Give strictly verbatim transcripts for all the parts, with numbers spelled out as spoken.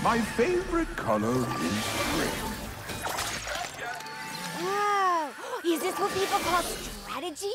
My favorite color is red. Wow! Is this what people call strategy?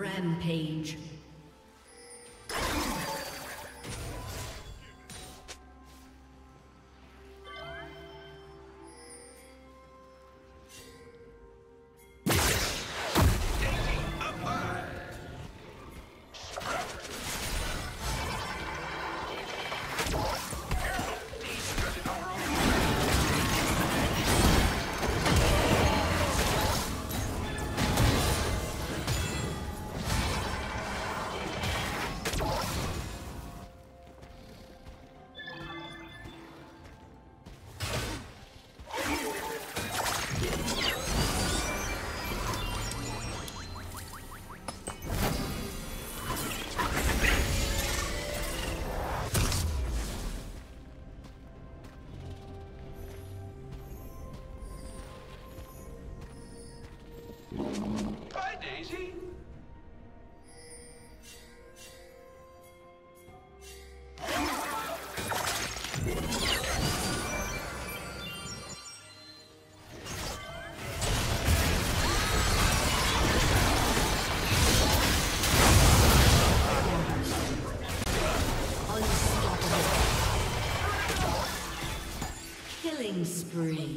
Rampage. Spree.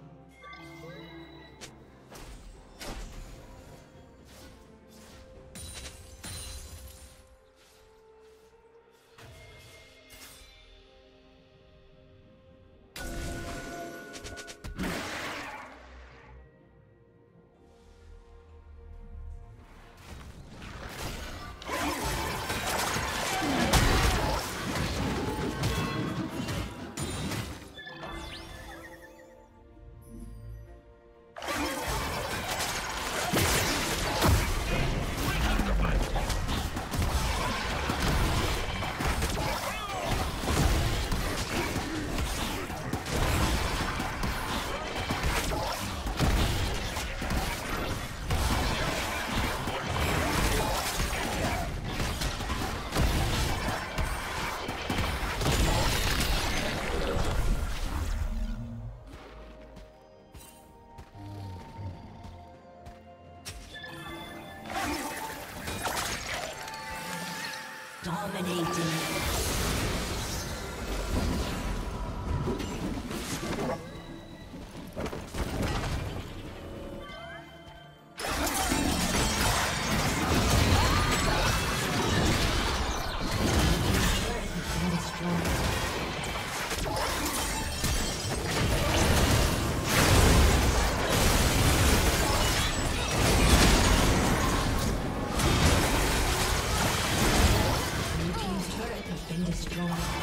Destroyed.